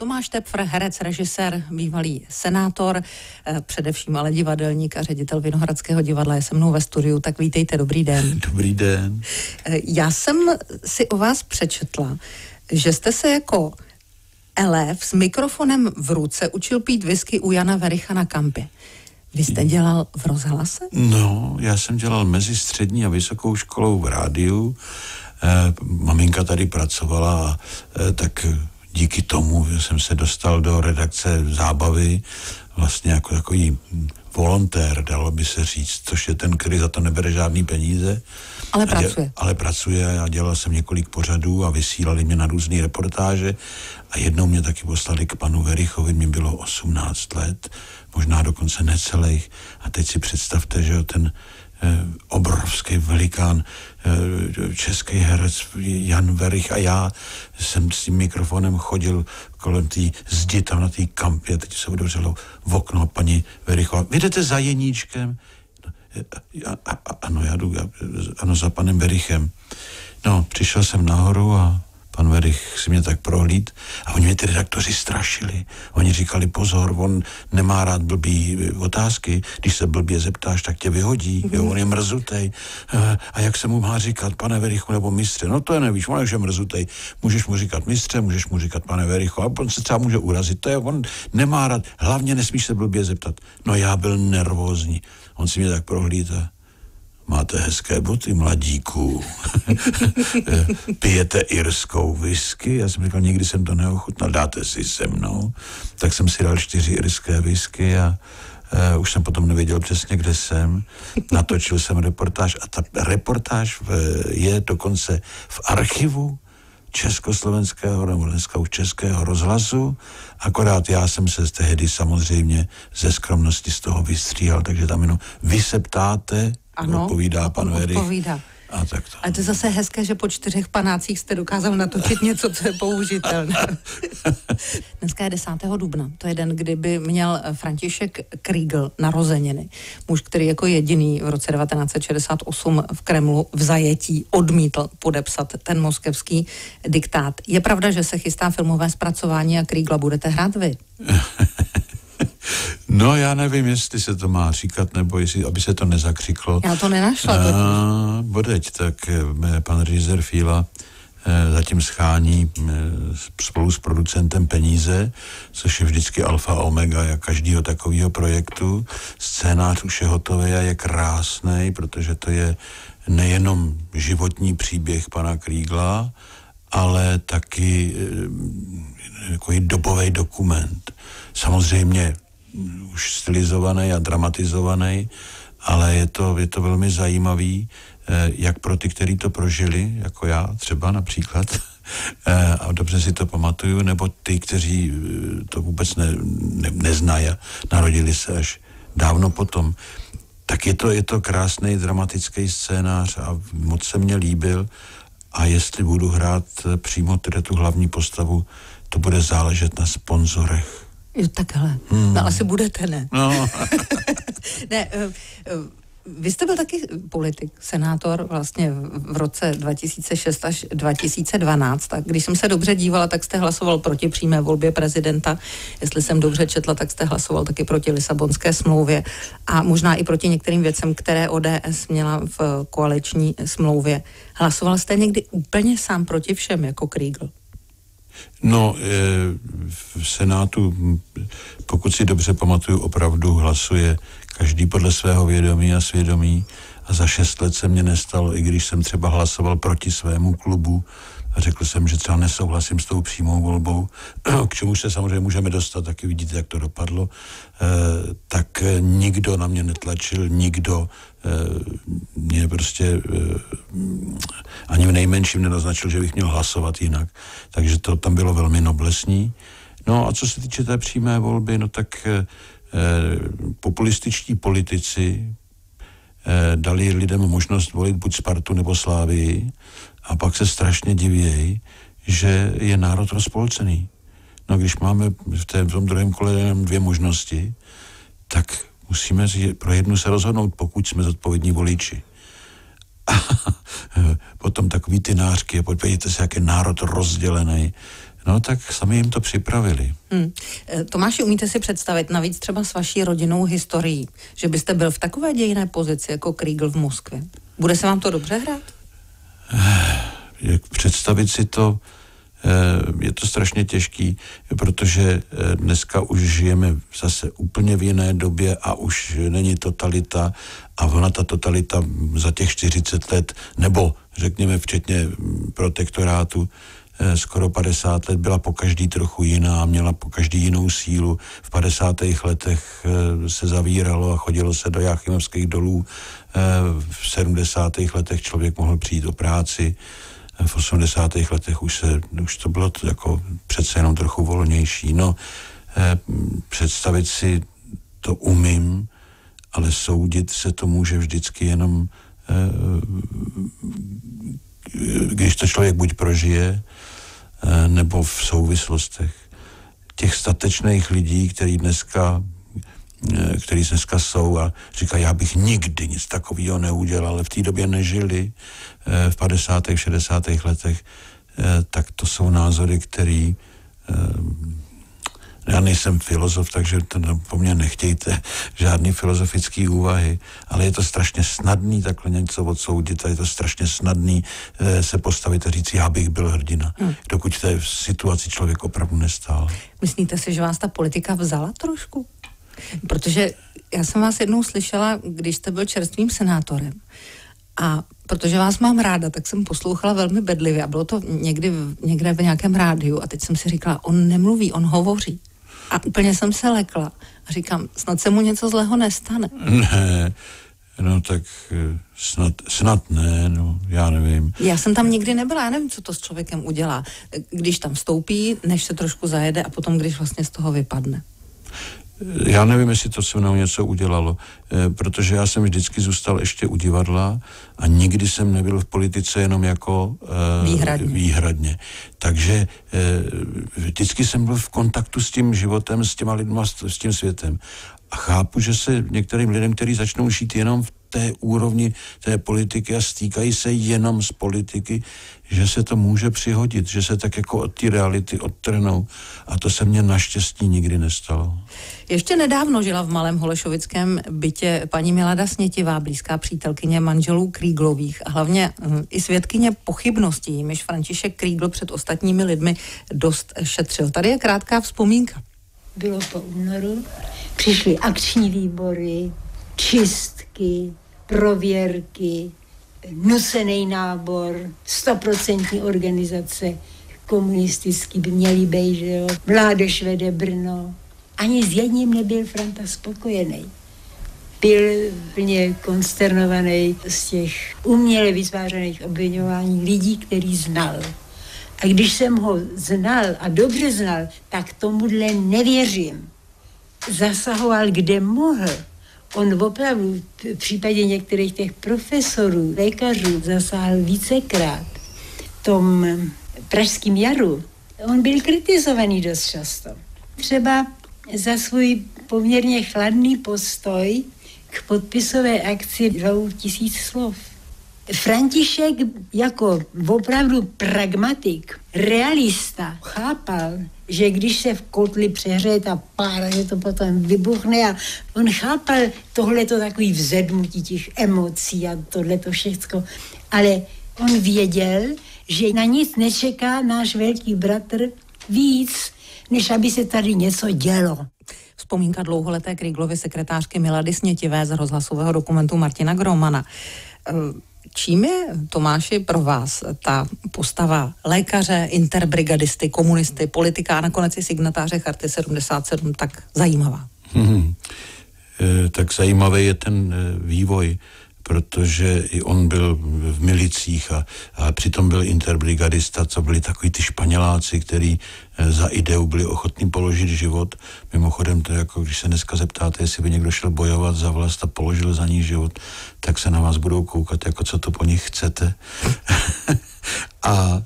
Tomáš Töpfer, herec, režisér, bývalý senátor, především ale divadelník a ředitel Vinohradského divadla je se mnou ve studiu, tak vítejte, dobrý den. Dobrý den. Já jsem si o vás přečetla, že jste se jako elef s mikrofonem v ruce učil pít whisky u Jana Wericha na kampě. Vy jste dělal v rozhlase? No, já jsem dělal mezi střední a vysokou školou v rádiu. Maminka tady pracovala, tak díky tomu jsem se dostal do redakce zábavy, vlastně jako takový volontér, dalo by se říct, což je ten, který za to nebere žádný peníze. Ale pracuje. A dělal jsem několik pořadů a vysílali mě na různé reportáže a jednou mě taky poslali k panu Werichovi, mi bylo 18 let, možná dokonce necelých. A teď si představte, že ten obrovský velikán, český herec Jan Werich a já jsem s tím mikrofonem chodil kolem té zdi tam na té kampě, teď se odevřelo v okno paní Werichová. Vy jdete za Jeníčkem? Ano, já jdu ano, za panem Werichem. No, přišel jsem nahoru a pan Werich si mě tak prohlíd a oni mě ty redaktoři strašili. Oni říkali, pozor, on nemá rád blbý otázky, když se blbě zeptáš, tak tě vyhodí, jo, on je mrzutej. A jak se mu má říkat, pane Werichu nebo mistře? No to je nevíš, on je mrzutej. Můžeš mu říkat mistře, můžeš mu říkat pane Werichu, a on se třeba může urazit, to je, on nemá rád, hlavně nesmíš se blbě zeptat. No já byl nervózní, on si mě tak prohlíd. Máte hezké boty, mladíku. Pijete irskou whisky? Já jsem říkal, nikdy jsem to neochutnal. Dáte si se mnou? Tak jsem si dal 4 irské whisky a už jsem potom nevěděl přesně, kde jsem. Natočil jsem reportáž a ta reportáž je dokonce v archivu Československého, nebo dneska už Českého rozhlasu, akorát já jsem se tehdy samozřejmě ze skromnosti z toho vystříhal, takže tam jenom vy se ptáte, ano, odpovídá pan Werich. A tak to. Ale to je zase hezké, že po 4 panácích jste dokázal natočit něco, co je použitelné. Dneska je 10. dubna. To je den, kdyby měl František Kriegel narozeniny. Muž, který jako jediný v roce 1968 v Kremlu v zajetí odmítl podepsat ten moskevský diktát. Je pravda, že se chystá filmové zpracování a Kriegla budete hrát vy? No, já nevím, jestli se to má říkat, nebo jestli, aby se to nezakřiklo. Já to nenašla. Bodeď, tak pan režisér Fíla zatím schání spolu s producentem peníze, což je vždycky alfa omega jak každého takového projektu. Scénář už je hotový a je krásný, protože to je nejenom životní příběh pana Kriegla, ale taky jako dobový dokument. Samozřejmě už stylizovaný a dramatizovaný, ale je to velmi zajímavý, jak pro ty, kteří to prožili, jako já třeba například, a dobře si to pamatuju, nebo ty, kteří to vůbec neznají a narodili se až dávno potom. Tak je to krásný dramatický scénář a moc se mě líbil a jestli budu hrát přímo tedy tu hlavní postavu, to bude záležet na sponzorech. Jo, takhle. No asi budete, ne? No. Ne, vy jste byl taky politik, senátor vlastně v roce 2006 až 2012. Tak když jsem se dobře dívala, tak jste hlasoval proti přímé volbě prezidenta. Jestli jsem dobře četla, tak jste hlasoval taky proti Lisabonské smlouvě a možná i proti některým věcem, které ODS měla v koaliční smlouvě. Hlasoval jste někdy úplně sám proti všem, jako Kriegel? No, v Senátu, pokud si dobře pamatuju, opravdu hlasuje každý podle svého vědomí a svědomí a za 6 let se mě nestalo, i když jsem třeba hlasoval proti svému klubu a řekl jsem, že třeba nesouhlasím s tou přímou volbou, k čemu se samozřejmě můžeme dostat, taky vidíte, jak to dopadlo, tak nikdo na mě netlačil, nikdo mě prostě ani v nejmenším nenaznačil, že bych měl hlasovat jinak. Takže to tam bylo velmi noblesní. No a co se týče té přímé volby, no tak populističtí politici dali lidem možnost volit buď Spartu nebo Slávii a pak se strašně divějí, že je národ rozpolcený. No když máme v tom druhém kole jenom 2 možnosti, tak musíme pro jednu se rozhodnout, pokud jsme zodpovědní voliči. A potom takový ty nářky, podívejte se, jak je národ rozdělený. No tak sami jim to připravili. Tomáši, umíte si představit navíc třeba s vaší rodinnou historií, že byste byl v takové dějinné pozici jako Kriegel v Moskvě? Bude se vám to dobře hrát? Představit si to, je to strašně těžký, protože dneska už žijeme zase úplně v jiné době a už není totalita a ona ta totalita za těch 40 let, nebo řekněme včetně protektorátu, skoro 50 let byla po každý trochu jiná, měla po každý jinou sílu. V 50. letech se zavíralo a chodilo se do Jáchymovských dolů. V 70. letech člověk mohl přijít do práci. V 80. letech už to bylo jako přece jenom trochu volnější. No, představit si to umím, ale soudit se to může vždycky jenom když to člověk buď prožije, nebo v souvislostech. Těch statečných lidí, který dneska jsou a říkají, já bych nikdy nic takového neudělal, ale v té době nežili, v 50. 60. letech, tak to jsou názory, který... Já nejsem filozof, takže po mně nechtějte žádný filozofický úvahy, ale je to strašně snadný takhle něco odsoudit a je to strašně snadný se postavit a říct, já bych byl hrdina, dokud v té situaci člověk opravdu nestál. Myslíte si, že vás ta politika vzala trošku? Protože já jsem vás jednou slyšela, když jste byl čerstvým senátorem a protože vás mám ráda, tak jsem poslouchala velmi bedlivě a bylo to někde v nějakém rádiu a teď jsem si říkala, on nemluví, on hovoří. A úplně jsem se lekla a říkám, snad se mu něco zlého nestane. Ne, no tak snad ne, no já nevím. Já jsem tam nikdy nebyla, já nevím, co to s člověkem udělá, když tam vstoupí, než se trošku zajede a potom, když vlastně z toho vypadne. Já nevím, jestli to se mnou něco udělalo, protože já jsem vždycky zůstal ještě u divadla a nikdy jsem nebyl v politice jenom jako výhradně. Takže vždycky jsem byl v kontaktu s tím životem, s těma lidma, s tím světem. A chápu, že se některým lidem, kteří začnou žít jenom v té úrovni té politiky a stýkají se jenom z politiky, že se to může přihodit, že se tak jako od té reality odtrhnou. A to se mně naštěstí nikdy nestalo. Ještě nedávno žila v malém holešovickém bytě paní Milada Snětivá, blízká přítelkyně manželů Krieglových a hlavně i svědkyně pochybností, jimiž František Kriegel před ostatními lidmi dost šetřil. Tady je krátká vzpomínka. Bylo po únoru, přišly akční výbory, čistky, prověrky, nucený nábor, 100% organizace, komunistický by měli být, že jo, mládež vede Brno. Ani s jedním nebyl Franta spokojený. Byl plně konsternovaný z těch uměle vytvářených obviňování lidí, který znal. A když jsem ho znal a dobře znal, tak tomuhle nevěřím. Zasahoval, kde mohl. On opravdu v případě některých těch profesorů, lékařů zasáhl vícekrát. V tom pražském jaru on byl kritizovaný dost často. Třeba za svůj poměrně chladný postoj k podpisové akci 2000 slov. František jako opravdu pragmatik, realista, chápal, že když se v kotli přehřeje ta pára, že to potom vybuchne a on chápal tohleto takový vzedmutí těch emocí a tohleto všechno, ale on věděl, že na nic nečeká náš velký bratr víc, než aby se tady něco dělo. Vzpomínka dlouholeté Krieglovy sekretářky Milady Snětivé z rozhlasového dokumentu Martina Gromana. Čím je, Tomáši, pro vás ta postava lékaře, interbrigadisty, komunisty, politika a nakonec i signatáře Charty 77 tak zajímavá? Tak zajímavý je ten vývoj, protože i on byl v milicích a přitom byl interbrigadista, co byli takový ty Španěláci, který za ideu byli ochotní položit život. Mimochodem to je jako, když se dneska zeptáte, jestli by někdo šel bojovat za vlast a položil za ní život, tak se na vás budou koukat, jako co to po nich chcete. A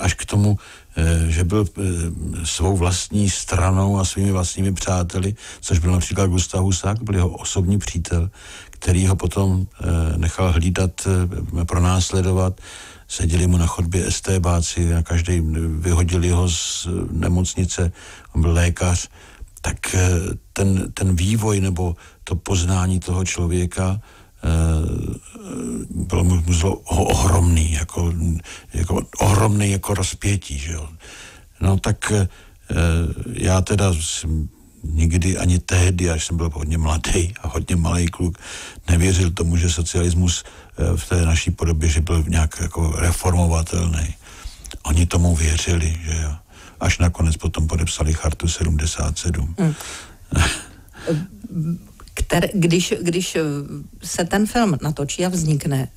až k tomu, že byl svou vlastní stranou a svými vlastními přáteli, což byl například Gustav Husák, byl jeho osobní přítel, který ho potom nechal hlídat, pronásledovat. Seděli mu na chodbě STBáci a každý vyhodili ho z nemocnice, on byl lékař. Tak ten vývoj nebo to poznání toho člověka bylo mu ohromný, jako ohromný jako rozpětí, že jo. No tak já teda nikdy ani tehdy, až jsem byl hodně mladý a hodně malý kluk, nevěřil tomu, že socialismus v té naší podobě, že byl nějak jako reformovatelný. Oni tomu věřili, že jo. Až nakonec potom podepsali chartu 77. Když se ten film natočí a vznikne,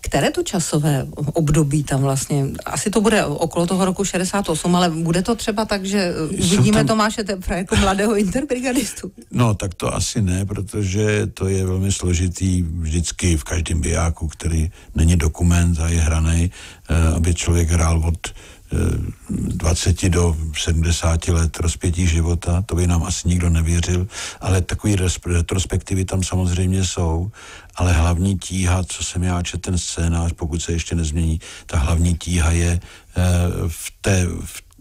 které to časové období tam vlastně, asi to bude okolo toho roku 68, ale bude to třeba tak, že vidíme tam Tomáše Töpfera jako mladého interbrigadistu? No, tak to asi ne, protože to je velmi složitý vždycky v každém bijáku, který není dokument a je hranej, aby člověk hrál od 20 do 70 let rozpětí života, to by nám asi nikdo nevěřil, ale takové retrospektivy tam samozřejmě jsou, ale hlavní tíha, co jsem já četl ten scénář, pokud se ještě nezmění, ta hlavní tíha je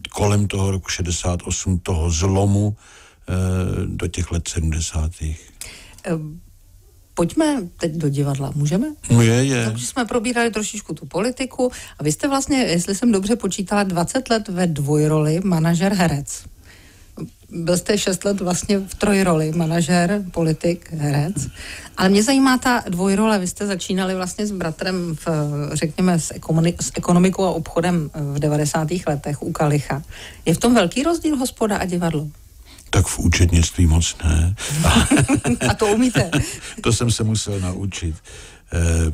kolem toho roku 68, toho zlomu do těch let 70. Pojďme teď do divadla, můžeme? Je. Takže jsme probírali trošičku tu politiku a vy jste vlastně, jestli jsem dobře počítala, 20 let ve dvojroli manažer-herec. Byl jste 6 let vlastně v trojroli, manažer, politik, herec. Ale mě zajímá ta dvojrole, vy jste začínali vlastně s bratrem, s ekonomikou a obchodem v 90. letech u Kalicha. Je v tom velký rozdíl hospoda a divadlo? Tak v účetnictví moc ne. A to umíte? To jsem se musel naučit.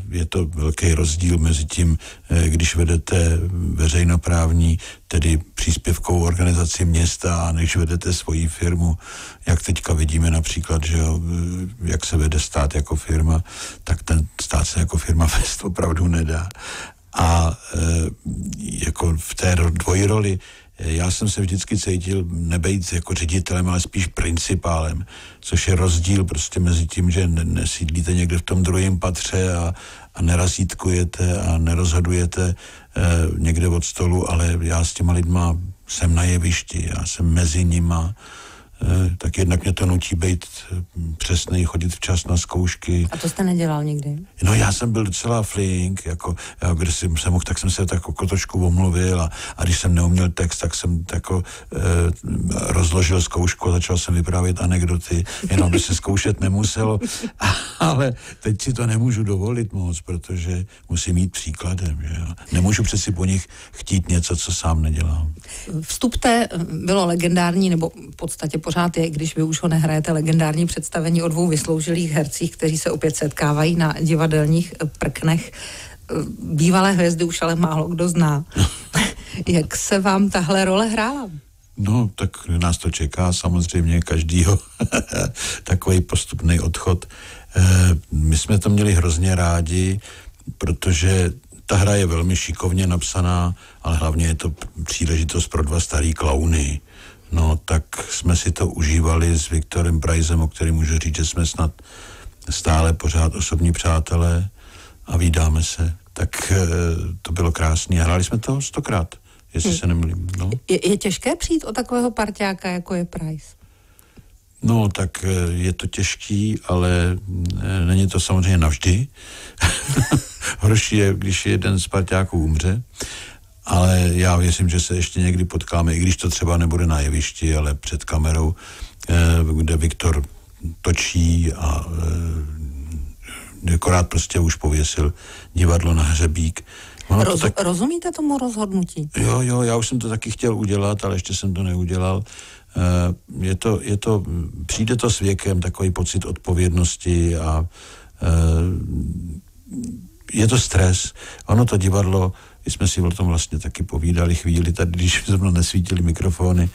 Je to velký rozdíl mezi tím, když vedete veřejnoprávní, tedy příspěvkovou organizaci města, a než vedete svoji firmu. Jak teďka vidíme například, že jo, jak se vede stát jako firma, tak ten stát se jako firma vést opravdu nedá. A jako v té dvojroli já jsem se vždycky cítil nebejt jako ředitelem, ale spíš principálem, což je rozdíl prostě mezi tím, že nesídlíte někde v tom druhém patře a nerazítkujete a nerozhodujete někde od stolu, ale já s těma lidma jsem na jevišti, já jsem mezi nima, tak jednak mě to nutí být přesnej, chodit včas na zkoušky. A to jste nedělal nikdy? No já jsem byl docela flink, když jsem mohl, tak jsem se tak trošku omluvil a když jsem neuměl text, tak jsem rozložil zkoušku a začal jsem vyprávět anekdoty, jenom by se zkoušet nemuselo, ale teď si to nemůžu dovolit moc, protože musím jít příkladem, že jo? Nemůžu přeci po nich chtít něco, co sám nedělám. Vstupte bylo legendární, nebo v podstatě pořád je, když vy už ho nehrajete, legendární představení o 2 vysloužilých hercích, kteří se opět setkávají na divadelních prknech. Bývalé hvězdy už ale málo kdo zná. Jak se vám tahle role hrála? No, tak nás to čeká samozřejmě každýho. Takový postupný odchod. My jsme to měli hrozně rádi, protože ta hra je velmi šikovně napsaná, ale hlavně je to příležitost pro 2 starý klauny. No, tak jsme si to užívali s Viktorem Preissem, o kterém můžu říct, že jsme snad stále pořád osobní přátelé a vídáme se. Tak to bylo krásné. Hráli jsme to 100krát, jestli se nemýlím. No. Je těžké přijít o takového parťáka, jako je Preiss? No, tak je to těžký, ale není to samozřejmě navždy. Horší je, když jeden z parťáků umře. Ale já věřím, že se ještě někdy potkáme, i když to třeba nebude na jevišti, ale před kamerou, kde Viktor točí a akorát prostě už pověsil divadlo na hřebík. Rozumíte tomu rozhodnutí? Jo, já už jsem to taky chtěl udělat, ale ještě jsem to neudělal. Přijde to s věkem, takový pocit odpovědnosti a je to stres. Ono to divadlo, my jsme si o tom vlastně taky povídali chvíli, tady když se mnou nesvítili mikrofony,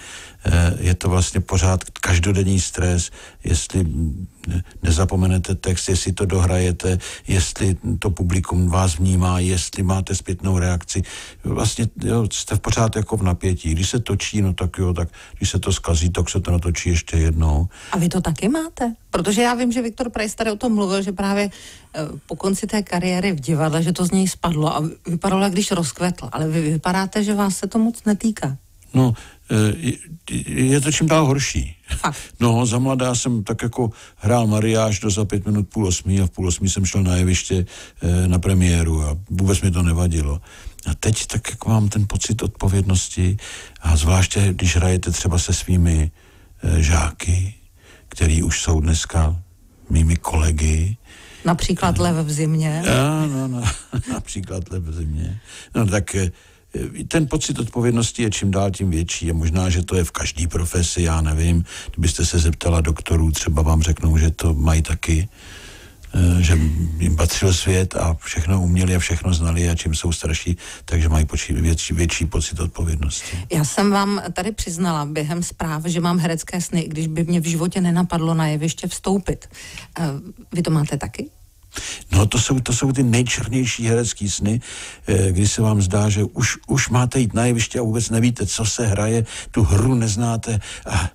je to vlastně pořád každodenní stres, jestli nezapomenete text, jestli to dohrajete, jestli to publikum vás vnímá, jestli máte zpětnou reakci. Vlastně jo, jste pořád jako v napětí. Když se točí, no tak jo, tak když se to zkazí, tak se to natočí ještě jednou. A vy to taky máte? Protože já vím, že Viktor Prajz tady o tom mluvil, že právě po konci té kariéry v divadle, že to z něj spadlo a vypadalo, jak když rozkvetl. Ale vy vypadáte, že vás se to moc netýká. No, je to čím dál horší. No, za mladá jsem tak jako hrál mariáž do za 7:55 a v 7:30 jsem šel na jeviště na premiéru a vůbec mi to nevadilo. A teď tak jako mám ten pocit odpovědnosti a zvláště, když hrajete třeba se svými žáky, který už jsou dneska mými kolegy. Například Lev v zimě. No, například Lev v zimě. No, tak ten pocit odpovědnosti je čím dál tím větší a možná, že to je v každý profesi, já nevím, kdybyste se zeptala doktorů, třeba vám řeknou, že to mají taky, že jim patřil svět a všechno uměli a všechno znali a čím jsou starší, takže mají větší pocit odpovědnosti. Já jsem vám tady přiznala během zpráv, že mám herecké sny, i když by mě v životě nenapadlo na jeviště vstoupit. Vy to máte taky? No to jsou ty nejčernější herecký sny, kdy se vám zdá, že už máte jít na jeviště a vůbec nevíte, co se hraje, tu hru neznáte a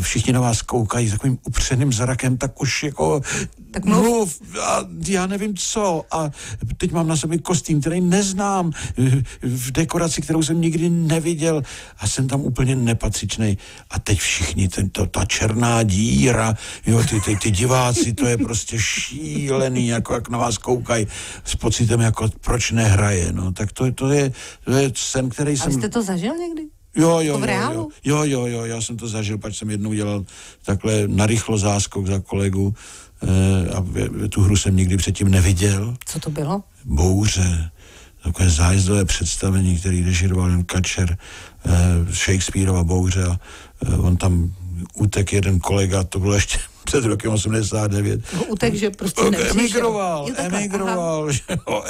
všichni na vás koukají s takovým upřeným zrakem, tak už jako tak mluv a já nevím co a teď mám na sobě kostým, který neznám, v dekoraci, kterou jsem nikdy neviděl a jsem tam úplně nepatřičnej a teď všichni, ta černá díra, jo, ty diváci, to je prostě šílený, jako jak na vás koukají s pocitem, jako proč nehraje, no, tak to je sen, který jsem... A jste to zažil někdy? Jo, já jsem to zažil, pač jsem jednou dělal takhle narychlo záskok za kolegu a tu hru jsem nikdy předtím neviděl. Co to bylo? Bouře, takové zájezdové představení, který režíroval Jan Kačer, Shakespeareova Bouře a on tam utek jeden kolega, to bylo ještě před rokem 89. Že prostě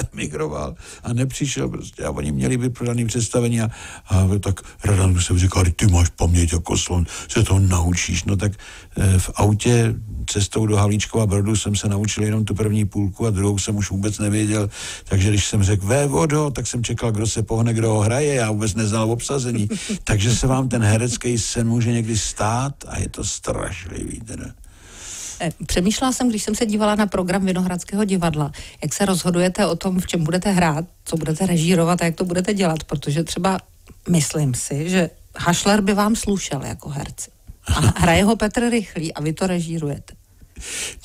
emigroval a nepřišel prostě a oni měli vyprodaný představení a tak Radan se říkal, ty máš paměť jako slon, se to naučíš. No tak v autě cestou do Havlíčkova Brodu jsem se naučil jenom tu první půlku a druhou jsem už vůbec nevěděl, takže když jsem řekl vévodo, tak jsem čekal, kdo se pohne, kdo ho hraje, já vůbec neznal obsazení. Takže se vám ten herecký sen může někdy stát a je to strašlivý teda. Přemýšlela jsem, když jsem se dívala na program Vinohradského divadla, jak se rozhodujete o tom, v čem budete hrát, co budete režírovat a jak to budete dělat, protože třeba myslím si, že Hašler by vám slušel jako herci. A hraje ho Petr Rychlý a vy to režírujete.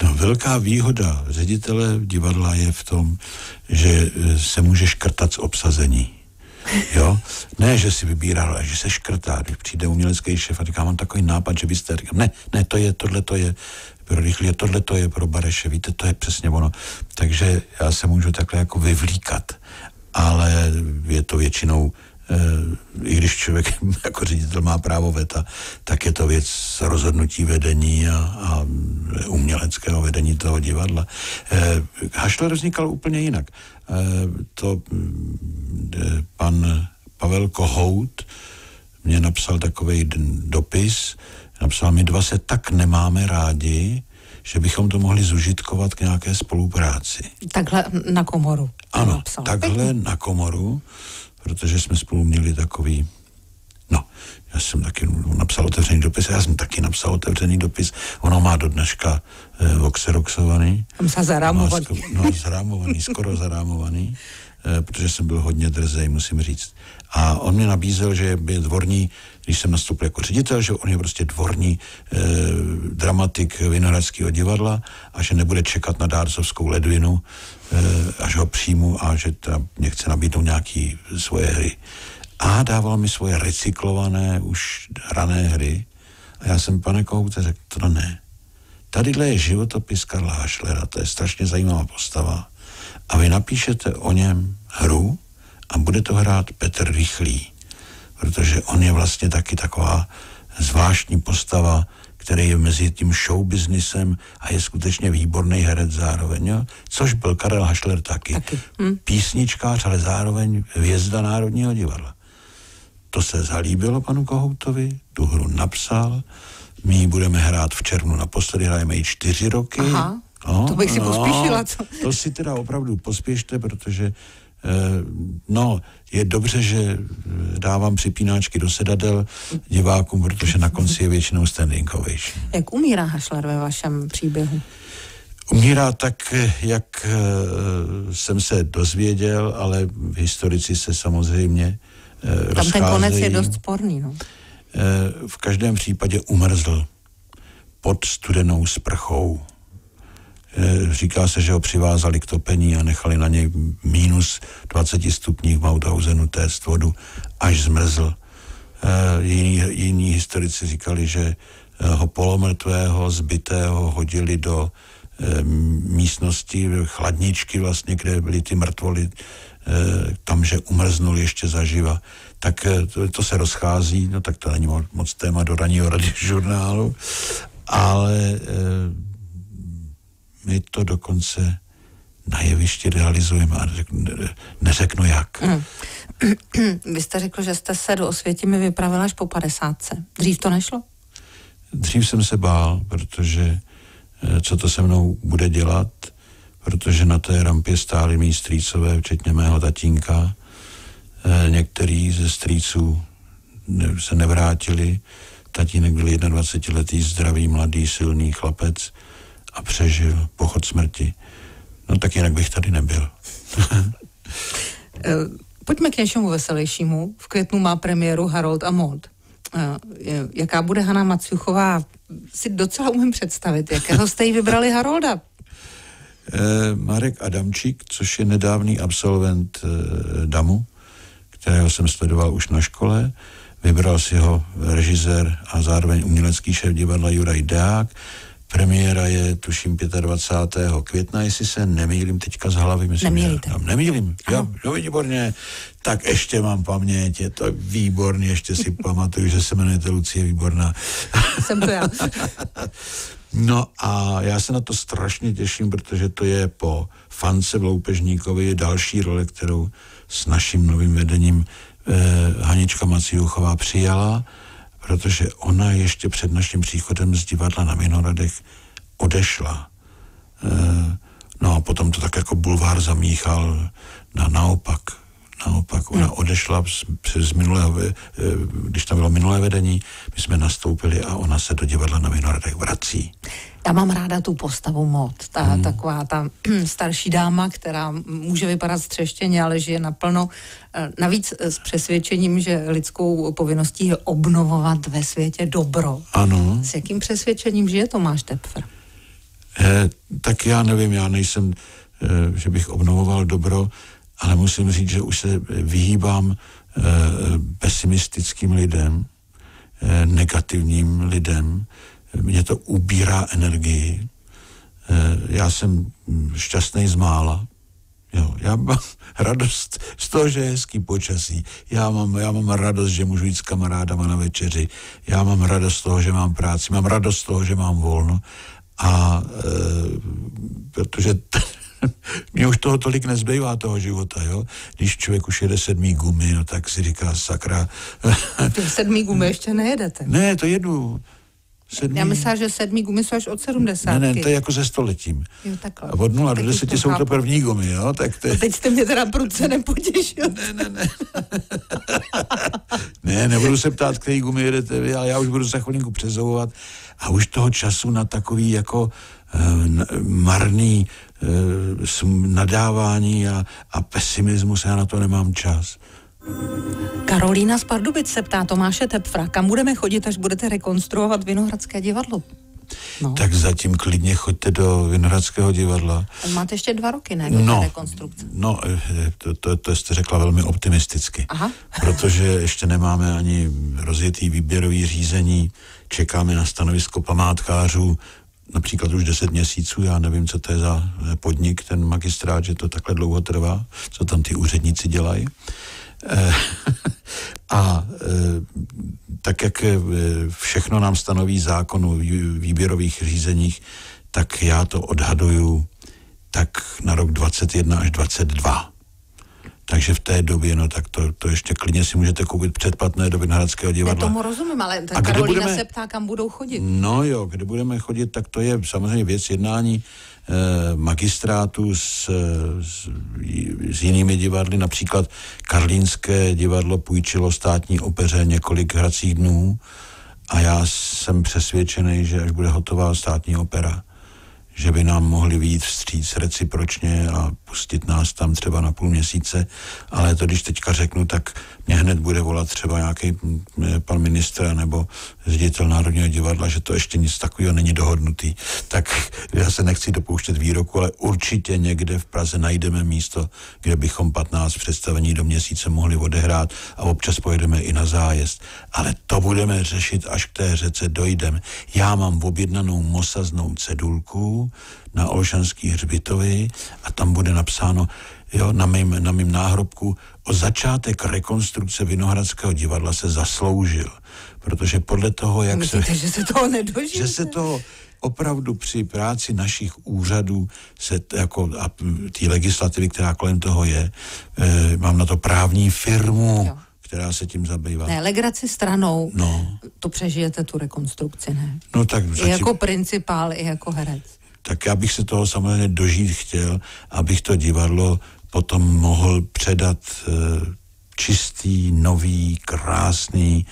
No, velká výhoda ředitele divadla je v tom, že se může škrtat z obsazení. Jo? Ne, že si vybíral, ale že se škrtá. Když přijde umělecký šéf a říká, mám takový nápad, že byste říkal, ne, tohle to je pro Rychlí, tohle to je pro Bareše, víte, to je přesně ono. Takže já se můžu takhle jako vyvlíkat, ale je to většinou, i když člověk jako ředitel má právo veta, tak je to věc rozhodnutí vedení a uměleckého vedení toho divadla. Hašler vznikal úplně jinak. Pan Pavel Kohout mě napsal takovej dopis, napsal mi, dva se tak nemáme rádi, že bychom to mohli zužitkovat k nějaké spolupráci. Takhle na komoru. Ano, napsal. Takhle na komoru, protože jsme spolu měli takový... No, já jsem taky napsal otevřený dopis, já jsem taky napsal otevřený dopis, ono má do dneška voxeroxovaný. Zarámovaný. Zarámovaný, skoro zarámovaný, protože jsem byl hodně drzej, musím říct. A on mě nabízel, že je dvorní, když jsem nastoupil jako ředitel, že on je prostě dvorní dramatik Vinohradského divadla a že nebude čekat na dárcovskou ledvinu, až ho přijmu a že mě chce nabídnout nějaký svoje hry. A dával mi svoje recyklované, už hrané hry. A já jsem, pane Kohoute, řekl, to ne. Tadyhle je životopis Karla Hašlera, to je strašně zajímavá postava. A vy napíšete o něm hru a bude to hrát Petr Rychlý, protože on je vlastně taky taková zvláštní postava, který je mezi tím showbiznisem a je skutečně výborný herec zároveň, jo? Což byl Karel Hašler taky. Písničkář, ale zároveň hvězda Národního divadla. To se zalíbilo panu Kohoutovi, tu hru napsal, My budeme hrát v červnu, naposledy hrajeme ji 4 roky. Aha, no, to bych si pospíšila. Co? To si teda opravdu pospěšte, protože no, je dobře, že dávám připínáčky do sedadel divákům, protože na konci je většinou standing ovation. Jak umírá Hašler ve vašem příběhu? Umírá tak, jak jsem se dozvěděl, ale historici se samozřejmě rozcházejí. Tam ten konec je dost sporný, no. V každém případě umrzl pod studenou sprchou. Říká se, že ho přivázali k topení a nechali na něj minus 20 stupňů v Mauthausenu téct vodu, až zmrzl. Jiní historici říkali, že ho polomrtvého, zbitého hodili do místnosti, chladničky vlastně, kde byly ty mrtvoly, tam, že umrznul ještě zaživa. Tak to se rozchází, no tak to není moc téma do ranního radiožurnálu, ale my to dokonce na jevišti realizujeme a neřeknu jak. Vy jste řekl, že jste se do Osvětimi vypravil až po 50. Dřív to nešlo? Dřív jsem se bál, protože co to se mnou bude dělat, protože na té rampě stáli mý strýcové, včetně mého tatínka. Některý ze strýců se nevrátili. Tatínek byl 21-letý, zdravý, mladý, silný chlapec a přežil pochod smrti. No tak jinak bych tady nebyl. Pojďme k něčemu veselějšímu. V květnu má premiéru Harold a Maud. Jaká bude Hana Maciuchová, si docela umím představit. Jakého jste jí vybrali Harolda? Marek Adamčík, což je nedávný absolvent DAMU, kterého jsem sledoval už na škole. Vybral si ho režisér a zároveň umělecký šéf divadla Juraj Deák. Premiéra je, tuším, 25. května, jestli se nemýlím teďka z hlavy. Nemýlím. Jo, výborně. Tak ještě mám paměť, je to výborný, ještě si pamatuju, že se jmenujete Lucie Výborná. Jsem to já. No a já se na to strašně těším, protože to je po Fance v Loupežníkovi další role, kterou s naším novým vedením Hanička Maciuchová přijala, protože ona ještě před naším příchodem z divadla na Vinohradech odešla. No a potom to tak jako bulvár zamíchal naopak. Ona odešla z minulého, když tam bylo minulé vedení, my jsme nastoupili a ona se do divadla na Vinohradech vrací. Já mám ráda tu postavu Maud, taková ta starší dáma, která může vypadat střeštěně, ale žije naplno. Navíc s přesvědčením, že lidskou povinností je obnovovat ve světě dobro. Ano. S jakým přesvědčením žije Tomáš Töpfer? Tak já nevím, já nejsem, že bych obnovoval dobro, ale musím říct, že už se vyhýbám pesimistickým lidem, negativním lidem. Mě to ubírá energii. Já jsem šťastný z mála. Jo, já mám radost z toho, že je hezký počasí. Já mám radost, že můžu jít s kamarádama na večeři. Já mám radost z toho, že mám práci. Mám radost z toho, že mám volno. A protože mě už toho tolik nezbývá, toho života, jo. Když člověk už jede 7. gumy, no, tak si říká sakra. 7. gumy ještě nejedete. Ne, to jedu. 7. Já myslím, že 7. gumy jsou až od 70. Ne, to je jako ze 100letím. Jo, takhle. A od 0 do 10 jsou to první gumy, jo? Tak to je... Teď jste mě teda prudce nepotěšil. Ne. Ne, nebudu se ptát, který gumy jedete vy, ale já už budu za chvilinku přezouvat a už toho času na takový jako marný nadávání a pesimismus, já na to nemám čas. Karolína z Pardubic se ptá Tomáše Töpfera, kam budeme chodit, až budete rekonstruovat Vinohradské divadlo? No. Tak zatím klidně choďte do Vinohradského divadla. Máte ještě 2 roky, ne? No, rekonstrukce. No, to jste řekla velmi optimisticky. Aha. Protože ještě nemáme ani rozjetý výběrový řízení, čekáme na stanovisko památkářů, například už 10 měsíců, já nevím, co to je za podnik, ten magistrát, že to takhle dlouho trvá, co tam ty úředníci dělají. A tak, jak všechno nám stanoví zákon o výběrových řízeních, tak já to odhaduju tak na rok 2021 až 2022. Takže v té době, no tak to ještě klidně si můžete koupit předplatné do Vinohradského divadla. Já tomu rozumím, ale ta Karolína se ptá, kam budou chodit. No jo, kde budeme chodit, tak to je samozřejmě věc jednání magistrátu s jinými divadly. Například Karlínské divadlo půjčilo Státní opeře několik hracích dnů a já jsem přesvědčený, že až bude hotová Státní opera, že by nám mohli vyjít vstříc recipročně a pustit nás tam třeba na půl měsíce, ale to když teďka řeknu, tak mě hned bude volat třeba nějaký pan ministr nebo ředitel Národního divadla, že to ještě nic takového není dohodnutý. Tak já se nechci dopouštět výroku, ale určitě někde v Praze najdeme místo, kde bychom 15 představení do měsíce mohli odehrát a občas pojedeme i na zájezd. Ale to budeme řešit, až k té řece dojdeme. Já mám objednanou mosaznou cedulku na Olšanský hřbitovi a tam bude napsáno, jo, na mým náhrobku: o začátek rekonstrukce Vinohradského divadla se zasloužil, protože podle toho, jak Myslíte, že se toho opravdu při práci našich úřadů a té legislativy, která kolem toho je, mám na to právní firmu, jo, která se tím zabývá. Ne, legraci stranou, no, to přežijete tu rekonstrukci, ne? No tak zatím... I jako principál, i jako herec. Tak já bych se toho samozřejmě dožít chtěl, abych to divadlo potom mohl předat čistý, nový, krásný,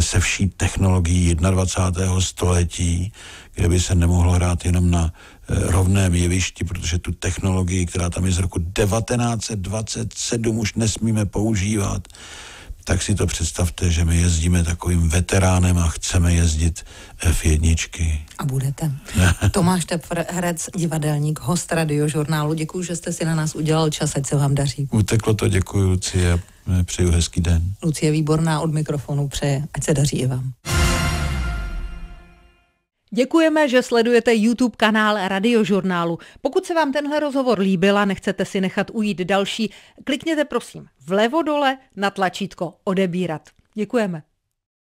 se vší technologií 21. století, kde by se nemohlo hrát jenom na rovném jevišti, protože tu technologii, která tam je z roku 1927, už nesmíme používat. Tak si to představte, že my jezdíme takovým veteránem a chceme jezdit F1. A budete. Tomáš Töpfer, herec, divadelník, host Radiožurnálu. Děkuju, že jste si na nás udělal čas, ať se vám daří. Uteklo to, děkuju, Lucie, přeju hezký den. Lucie Výborná od mikrofonu přeje, ať se daří i vám. Děkujeme, že sledujete YouTube kanál Radiožurnálu. Pokud se vám tenhle rozhovor líbil a nechcete si nechat ujít další, klikněte prosím vlevo dole na tlačítko odebírat. Děkujeme.